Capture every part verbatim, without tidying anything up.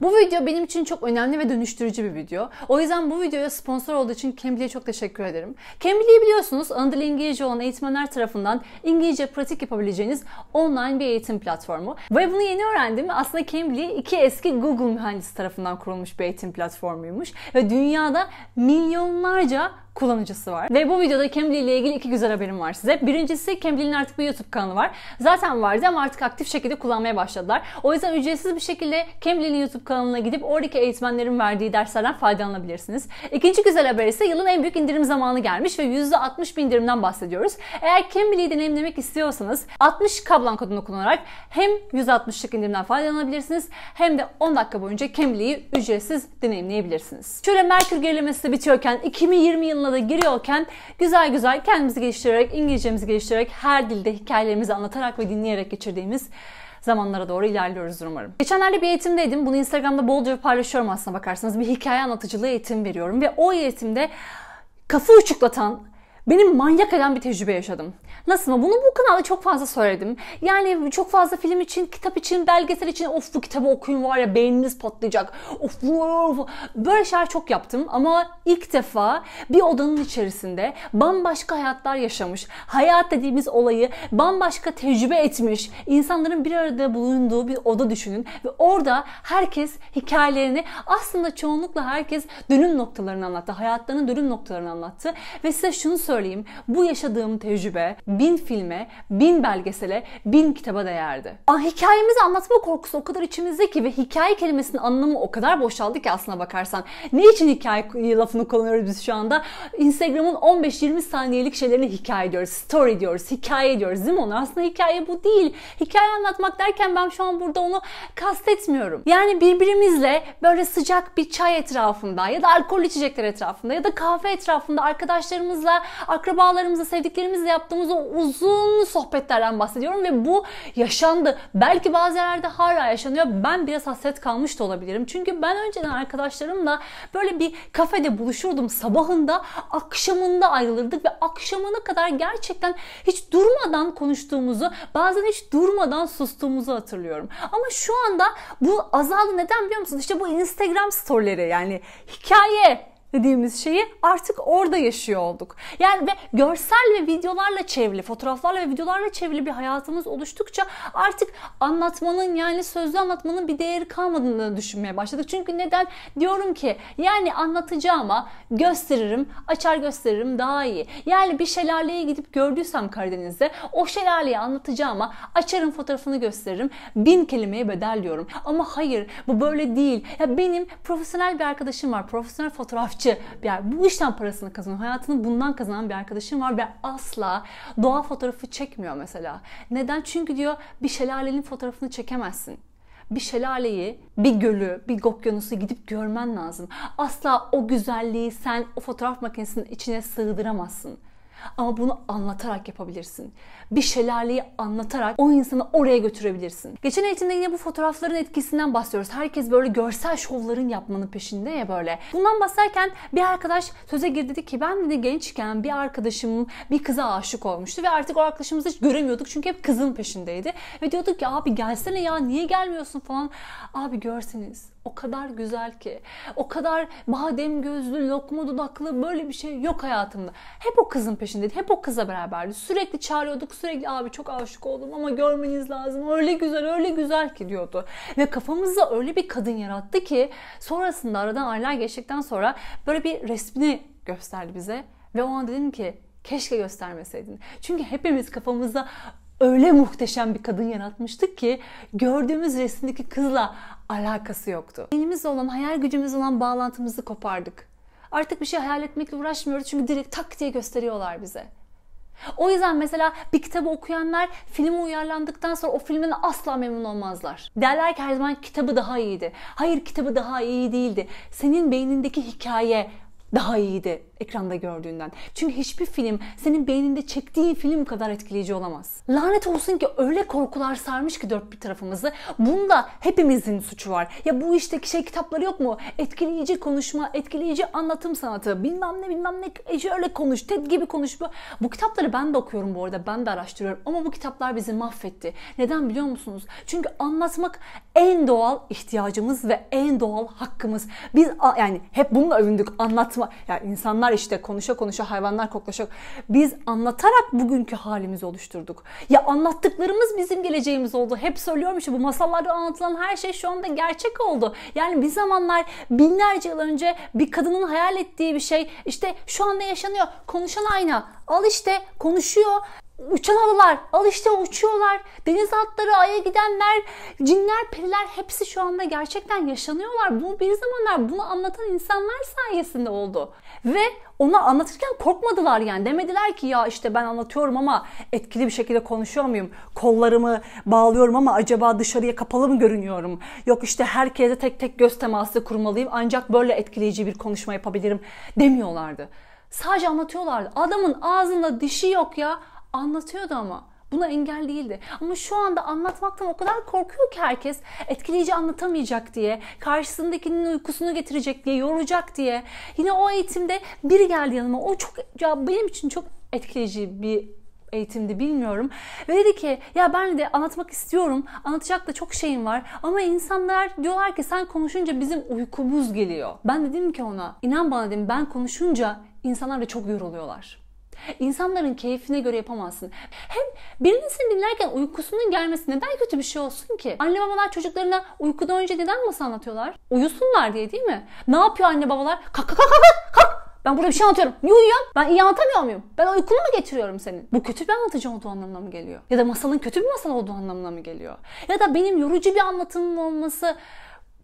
Bu video benim için çok önemli ve dönüştürücü bir video. O yüzden bu videoya sponsor olduğu için Cambly'ye çok teşekkür ederim. Cambly'yi biliyorsunuz, ana dili İngilizce olan eğitmenler tarafından İngilizce pratik yapabileceğiniz online bir eğitim platformu. Ve bunu yeni öğrendim. Aslında Cambly iki eski Google mühendisi tarafından kurulmuş bir eğitim platformuymuş. Ve dünyada milyonlarca kullanıcısı var. Ve bu videoda Cambly ile ilgili iki güzel haberim var size. Birincisi, Cambly'nin artık bir YouTube kanalı var. Zaten vardı ama artık aktif şekilde kullanmaya başladılar. O yüzden ücretsiz bir şekilde Cambly'nin YouTube kanalına gidip oradaki eğitmenlerin verdiği derslerden faydalanabilirsiniz. İkinci güzel haber ise yılın en büyük indirim zamanı gelmiş ve yüzde altmış bir indirimden bahsediyoruz. Eğer Cambly'yi deneyimlemek istiyorsanız altmış kablan kodunu kullanarak hem yüzde altmışlık indirimden faydalanabilirsiniz hem de on dakika boyunca Cambly'yi ücretsiz deneyimleyebilirsiniz. Şöyle Merkür gerilemesi bitiyorken, iki bin yirmi yılında da giriyorken güzel güzel kendimizi geliştirerek, İngilizcemizi geliştirerek, her dilde hikayelerimizi anlatarak ve dinleyerek geçirdiğimiz zamanlara doğru ilerliyoruz umarım. Geçenlerde bir eğitimdeydim. Bunu Instagram'da bolca paylaşıyorum aslına bakarsanız. Bir hikaye anlatıcılığı eğitim veriyorum ve o eğitimde kafa uçuklatan, beni manyak eden bir tecrübe yaşadım. Nasıl mı? Bunu bu kanalda çok fazla söyledim. Yani çok fazla film için, kitap için, belgesel için of bu kitabı okuyun var ya beyniniz patlayacak. Of, of. Böyle şeyler çok yaptım ama ilk defa bir odanın içerisinde bambaşka hayatlar yaşamış, hayat dediğimiz olayı bambaşka tecrübe etmiş insanların bir arada bulunduğu bir oda düşünün ve orada herkes hikayelerini, aslında çoğunlukla herkes dönüm noktalarını anlattı. Hayatlarının dönüm noktalarını anlattı ve size şunu söyleyeyim. Söyleyeyim, bu yaşadığım tecrübe bin filme, bin belgesele, bin kitaba değerdi. Ah, hikayemizi anlatma korkusu o kadar içimizde ki ve hikaye kelimesinin anlamı o kadar boşaldı ki aslına bakarsan. Ne için hikaye lafını kullanıyoruz biz şu anda? Instagram'ın on beş yirmi saniyelik şeylerini hikaye diyoruz, story diyoruz, hikaye diyoruz değil mi onu? Aslında hikaye bu değil. Hikaye anlatmak derken ben şu an burada onu kastetmiyorum. Yani birbirimizle böyle sıcak bir çay etrafında ya da alkol içecekler etrafında ya da kahve etrafında arkadaşlarımızla, akrabalarımızla, sevdiklerimizle yaptığımız o uzun sohbetlerden bahsediyorum ve bu yaşandı. Belki bazı yerlerde hala yaşanıyor. Ben biraz hasret kalmış da olabilirim. Çünkü ben önceden arkadaşlarımla böyle bir kafede buluşurdum. Sabahında, akşamında ayrılırdık ve akşamına kadar gerçekten hiç durmadan konuştuğumuzu, bazen hiç durmadan sustuğumuzu hatırlıyorum. Ama şu anda bu azaldı. Neden biliyor musunuz? İşte bu Instagram storyleri, yani hikaye dediğimiz şeyi artık orada yaşıyor olduk. Yani ve görsel ve videolarla çevrili, fotoğraflarla ve videolarla çevrili bir hayatımız oluştukça artık anlatmanın, yani sözlü anlatmanın bir değeri kalmadığını düşünmeye başladık. Çünkü neden? Diyorum ki yani anlatacağıma gösteririm, açar gösteririm daha iyi. Yani bir şelaleye gidip gördüysem Karadeniz'de, o şelaleyi anlatacağıma açarım, fotoğrafını gösteririm. Bin kelimeye bedel diyorum. Ama hayır, bu böyle değil. Ya benim profesyonel bir arkadaşım var, profesyonel fotoğrafçı. Yani bu işten parasını kazanan, hayatını bundan kazanan bir arkadaşım var ve asla doğa fotoğrafı çekmiyor mesela. Neden? Çünkü diyor bir şelalenin fotoğrafını çekemezsin. Bir şelaleyi, bir gölü, bir okyanusu gidip görmen lazım. Asla o güzelliği sen o fotoğraf makinesinin içine sığdıramazsın. Ama bunu anlatarak yapabilirsin. Bir şelaleyi anlatarak o insanı oraya götürebilirsin. Geçen eğitimde yine bu fotoğrafların etkisinden bahsediyoruz. Herkes böyle görsel şovların yapmanın peşinde ya böyle. Bundan bahsederken bir arkadaş söze girdi, dedi ki ben de gençken bir arkadaşım bir kıza aşık olmuştu ve artık o arkadaşımızı hiç göremiyorduk çünkü hep kızın peşindeydi. Ve diyorduk ki abi gelsene ya, niye gelmiyorsun falan. Abi görseniz o kadar güzel ki, o kadar badem gözlü, lokma dudaklı, böyle bir şey yok hayatımda. Hep o kızın peşindeydi, hep o kıza beraberdi. Sürekli çağırıyorduk, sürekli abi çok aşık oldum ama görmeniz lazım, öyle güzel, öyle güzel ki diyordu. Ve kafamızda öyle bir kadın yarattı ki sonrasında aradan aylar geçtikten sonra böyle bir resmini gösterdi bize. Ve o an dedim ki keşke göstermeseydin. Çünkü hepimiz kafamızda öyle muhteşem bir kadın yaratmıştık ki gördüğümüz resimdeki kızla alakası yoktu. Elimizde olan, hayal gücümüzle olan bağlantımızı kopardık. Artık bir şey hayal etmekle uğraşmıyoruz çünkü direkt tak diye gösteriyorlar bize. O yüzden mesela bir kitabı okuyanlar filme uyarlandıktan sonra o filmden asla memnun olmazlar. Derler ki her zaman kitabı daha iyiydi. Hayır, kitabı daha iyi değildi. Senin beynindeki hikaye daha iyiydi ekranda gördüğünden. Çünkü hiçbir film senin beyninde çektiğin film kadar etkileyici olamaz. Lanet olsun ki öyle korkular sarmış ki dört bir tarafımızı. Bunda hepimizin suçu var. Ya bu işteki şey kitapları yok mu? Etkileyici konuşma, etkileyici anlatım sanatı, bilmem ne bilmem ne, şöyle konuş, Ted gibi konuş. Bu, bu kitapları ben de okuyorum bu arada, ben de araştırıyorum ama bu kitaplar bizi mahvetti. Neden biliyor musunuz? Çünkü anlatmak en doğal ihtiyacımız ve en doğal hakkımız. Biz yani hep bununla övündük, anlatma. Yani insanlar işte konuşa konuşa, hayvanlar koklaşa. Biz anlatarak bugünkü halimizi oluşturduk. Ya anlattıklarımız bizim geleceğimiz oldu. Hep söylüyorum işte bu masallarda anlatılan her şey şu anda gerçek oldu. Yani bir zamanlar binlerce yıl önce bir kadının hayal ettiği bir şey işte şu anda yaşanıyor. Konuşan ayna, al işte konuşuyor. Uçan halılar, al işte uçuyorlar. Deniz atları, aya gidenler, cinler, periler hepsi şu anda gerçekten yaşanıyorlar. Bu bir zamanlar bunu anlatan insanlar sayesinde oldu. Ve ona anlatırken korkmadılar yani. Demediler ki ya işte ben anlatıyorum ama etkili bir şekilde konuşuyor muyum? Kollarımı bağlıyorum ama acaba dışarıya kapalı mı görünüyorum? Yok işte herkese tek tek göz teması kurmalıyım. Ancak böyle etkileyici bir konuşma yapabilirim demiyorlardı. Sadece anlatıyorlardı. Adamın ağzında dişi yok ya. Anlatıyordu ama. Buna engel değildi. Ama şu anda anlatmaktan o kadar korkuyor ki herkes, etkileyici anlatamayacak diye, karşısındakinin uykusunu getirecek diye, yoracak diye. Yine o eğitimde biri geldi yanıma. O çok, ya benim için çok etkileyici bir eğitimdi, bilmiyorum. Ve dedi ki ya ben de anlatmak istiyorum. Anlatacak da çok şeyim var. Ama insanlar diyorlar ki sen konuşunca bizim uykumuz geliyor. Ben dedim ki ona, inan bana dedim, ben konuşunca insanlar da çok yoruluyorlar. İnsanların keyfine göre yapamazsın. Hem birinizin dinlerken uykusunun gelmesi neden kötü bir şey olsun ki? Anne babalar çocuklarına uykudan önce neden masal anlatıyorlar? Uyusunlar diye değil mi? Ne yapıyor anne babalar? Kalk kalk kalk kalk kalk! Ben burada bir şey anlatıyorum. Niye uyuyorsun? Ben iyi anlatamıyor muyum? Ben uykunu mu getiriyorum senin? Bu kötü bir anlatıcı olduğu anlamına mı geliyor? Ya da masalın kötü bir masal olduğu anlamına mı geliyor? Ya da benim yorucu bir anlatımım olması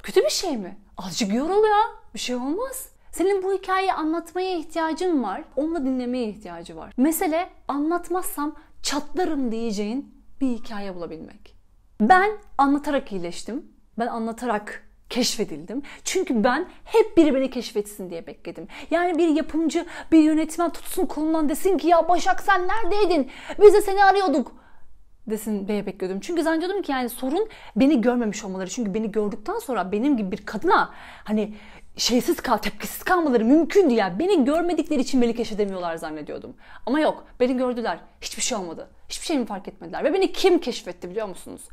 kötü bir şey mi? Azıcık yorul ya. Bir şey olmaz. Senin bu hikayeyi anlatmaya ihtiyacın var. Onunla dinlemeye ihtiyacı var. Mesele anlatmazsam çatlarım diyeceğin bir hikaye bulabilmek. Ben anlatarak iyileştim. Ben anlatarak keşfedildim. Çünkü ben hep biri beni keşfetsin diye bekledim. Yani bir yapımcı, bir yönetmen tutsun kolundan desin ki ya Başak sen neredeydin? Biz de seni arıyorduk desin diye bekliyordum. Çünkü zannediyordum ki yani sorun beni görmemiş olmaları. Çünkü beni gördükten sonra benim gibi bir kadına hani şeysiz kal, tepkisiz kalmaları mümkündü ya. Beni görmedikleri için beni keşfedemiyorlar zannediyordum. Ama yok, beni gördüler. Hiçbir şey olmadı. Hiçbir şey mi fark etmediler? Ve beni kim keşfetti biliyor musunuz?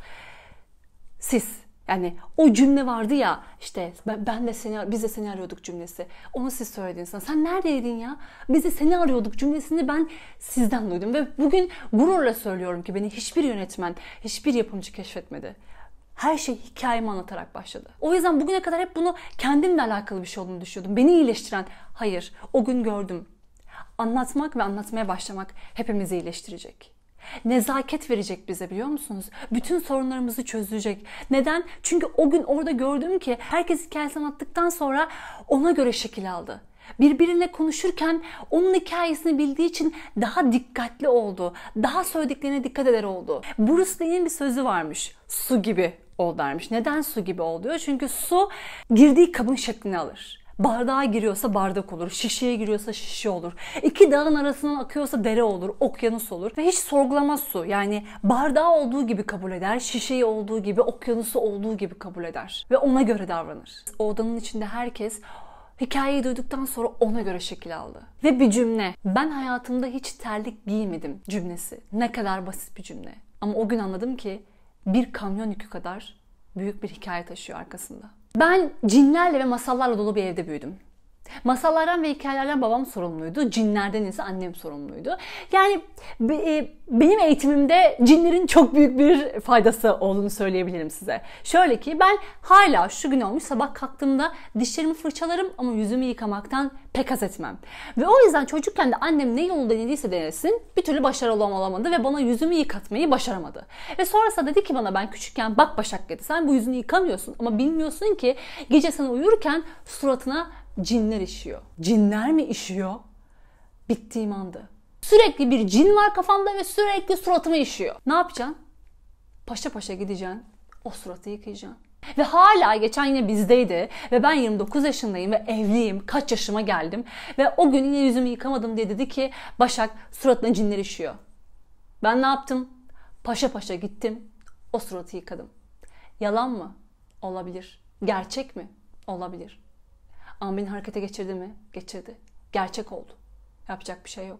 Siz. Yani o cümle vardı ya işte ben de seni, biz de seni arıyorduk cümlesi. Onu siz söylediniz. Sen neredeydin ya? Biz de seni arıyorduk cümlesini ben sizden duydum. Ve bugün gururla söylüyorum ki beni hiçbir yönetmen, hiçbir yapımcı keşfetmedi. Her şey hikayemi anlatarak başladı. O yüzden bugüne kadar hep bunu kendimle alakalı bir şey olduğunu düşünüyordum. Beni iyileştiren, hayır, o gün gördüm. Anlatmak ve anlatmaya başlamak hepimizi iyileştirecek. Nezaket verecek bize biliyor musunuz? Bütün sorunlarımızı çözecek. Neden? Çünkü o gün orada gördüm ki herkes hikayesini anlattıktan sonra ona göre şekil aldı. Birbirine konuşurken onun hikayesini bildiği için daha dikkatli oldu. Daha söylediklerine dikkat eder oldu. Bruce Lee'nin bir sözü varmış. Su gibi ol dermiş. Neden su gibi ol diyor? Çünkü su girdiği kabın şeklini alır. Bardağa giriyorsa bardak olur, şişeye giriyorsa şişe olur, iki dağın arasından akıyorsa dere olur, okyanus olur ve hiç sorgulamaz su. Yani bardağı olduğu gibi kabul eder, şişeyi olduğu gibi, okyanusu olduğu gibi kabul eder ve ona göre davranır. O odanın içinde herkes hikayeyi duyduktan sonra ona göre şekil aldı. Ve bir cümle, ben hayatımda hiç terlik giymedim cümlesi. Ne kadar basit bir cümle. Ama o gün anladım ki bir kamyon yükü kadar büyük bir hikaye taşıyor arkasında. Ben cinlerle ve masallarla dolu bir evde büyüdüm. Masallardan ve hikayelerden babam sorumluydu. Cinlerden ise annem sorumluydu. Yani benim eğitimimde cinlerin çok büyük bir faydası olduğunu söyleyebilirim size. Şöyle ki ben hala şu gün olmuş sabah kalktığımda dişlerimi fırçalarım ama yüzümü yıkamaktan pek haz etmem. Ve o yüzden çocukken de annem ne yolu denediyse denesin bir türlü başarılı olamadı ve bana yüzümü yıkatmayı başaramadı. Ve sonrasında dedi ki bana ben küçükken bak Başak dedi sen bu yüzünü yıkamıyorsun ama bilmiyorsun ki gece sen uyurken suratına cinler işiyor. Cinler mi işiyor? Bittiğim andı. Sürekli bir cin var kafamda ve sürekli suratıma işiyor. Ne yapacaksın? Paşa paşa gideceksin. O suratı yıkayacaksın. Ve hala geçen yine bizdeydi. Ve ben yirmi dokuz yaşındayım ve evliyim. Kaç yaşıma geldim. Ve o gün yine yüzümü yıkamadım diye dedi ki Başak suratına cinler işiyor. Ben ne yaptım? Paşa paşa gittim. O suratı yıkadım. Yalan mı? Olabilir. Gerçek mi? Olabilir. Ama beni harekete geçirdi mi? Geçirdi. Gerçek oldu. Yapacak bir şey yok.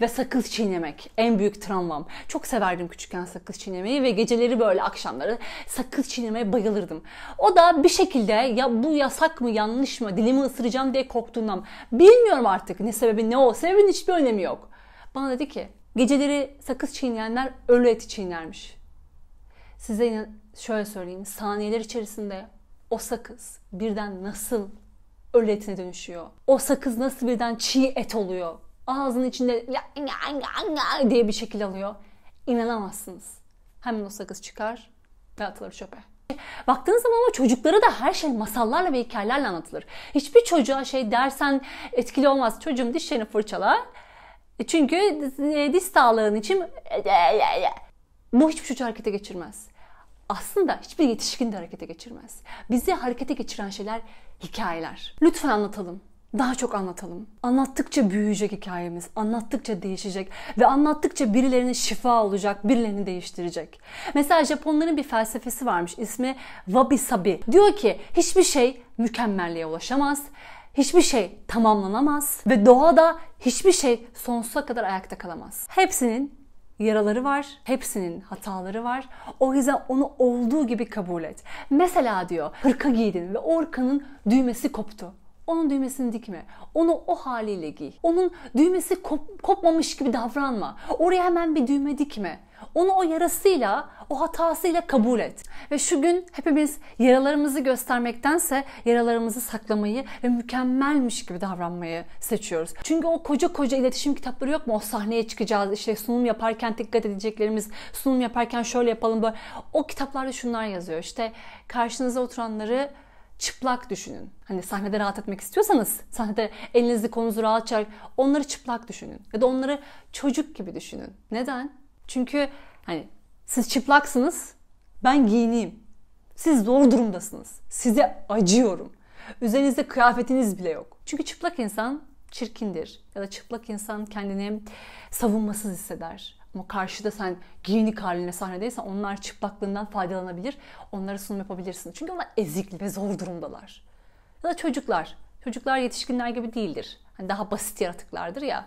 Ve sakız çiğnemek en büyük travmam. Çok severdim küçükken sakız çiğnemeyi ve geceleri böyle akşamları sakız çiğnemeye bayılırdım. O da bir şekilde ya bu yasak mı yanlış mı dilimi ısıracağım diye korktuğumdan bilmiyorum artık ne sebebi ne o sebebin hiçbir önemi yok. Bana dedi ki geceleri sakız çiğneyenler ölü eti çiğnermiş. Size yine şöyle söyleyeyim, saniyeler içerisinde o sakız birden nasıl ölü etine dönüşüyor? O sakız nasıl birden çiğ et oluyor? Ağzının içinde diye bir şekil alıyor. İnanamazsınız. Hemen o sakız çıkar ve atılır çöpe. Baktığınız zaman ama çocuklara da her şey masallarla ve hikayelerle anlatılır. Hiçbir çocuğa şey dersen etkili olmaz. Çocuğum dişlerini fırçala. Çünkü diş sağlığın için bu hiçbir çocuğu harekete geçirmez. Aslında hiçbir yetişkin de harekete geçirmez. Bizi harekete geçiren şeyler hikayeler. Lütfen anlatalım. Daha çok anlatalım. Anlattıkça büyüyecek hikayemiz. Anlattıkça değişecek. Ve anlattıkça birilerine şifa olacak. Birilerini değiştirecek. Mesela Japonların bir felsefesi varmış. İsmi Wabisabi. Diyor ki hiçbir şey mükemmelliğe ulaşamaz. Hiçbir şey tamamlanamaz. Ve doğada hiçbir şey sonsuza kadar ayakta kalamaz. Hepsinin yaraları var. Hepsinin hataları var. O yüzden onu olduğu gibi kabul et. Mesela diyor hırka giydin ve o hırkanın düğmesi koptu. Onun düğmesini dikme. Onu o haliyle giy. Onun düğmesi kop kopmamış gibi davranma. Oraya hemen bir düğme dikme. Onu o yarasıyla, o hatasıyla kabul et. Ve şu gün hepimiz yaralarımızı göstermektense yaralarımızı saklamayı ve mükemmelmiş gibi davranmayı seçiyoruz. Çünkü o koca koca iletişim kitapları yok mu? O sahneye çıkacağız, işte sunum yaparken dikkat edeceklerimiz, sunum yaparken şöyle yapalım böyle. O kitaplarda şunlar yazıyor. İşte karşınıza oturanları çıplak düşünün. Hani sahnede rahat etmek istiyorsanız, sahnede elinizi kolunuzu rahat çarp, onları çıplak düşünün. Ya da onları çocuk gibi düşünün. Neden? Çünkü hani siz çıplaksınız, ben giyineyim. Siz zor durumdasınız. Size acıyorum. Üzerinizde kıyafetiniz bile yok. Çünkü çıplak insan çirkindir. Ya da çıplak insan kendini savunmasız hisseder. Ama karşıda sen giyinik haline sahnedeysen onlar çıplaklığından faydalanabilir. Onlara sunum yapabilirsin. Çünkü onlar ezikli ve zor durumdalar. Ya da çocuklar. Çocuklar yetişkinler gibi değildir. Hani daha basit yaratıklardır ya.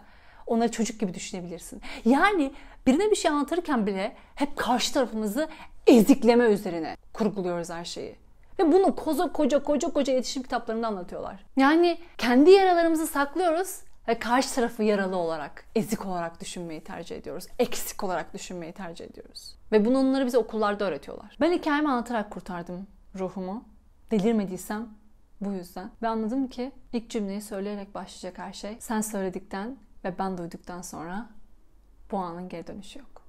Onları çocuk gibi düşünebilirsin. Yani birine bir şey anlatırken bile hep karşı tarafımızı ezikleme üzerine kurguluyoruz her şeyi. Ve bunu koca koca koca koca iletişim kitaplarında anlatıyorlar. Yani kendi yaralarımızı saklıyoruz ve karşı tarafı yaralı olarak, ezik olarak düşünmeyi tercih ediyoruz. Eksik olarak düşünmeyi tercih ediyoruz. Ve bunu onları bize okullarda öğretiyorlar. Ben hikayemi anlatarak kurtardım ruhumu. Delirmediysem bu yüzden. Ve anladım ki ilk cümleyi söyleyerek başlayacak her şey. Sen söyledikten ve ben duyduktan sonra bu anın geri dönüşü yok.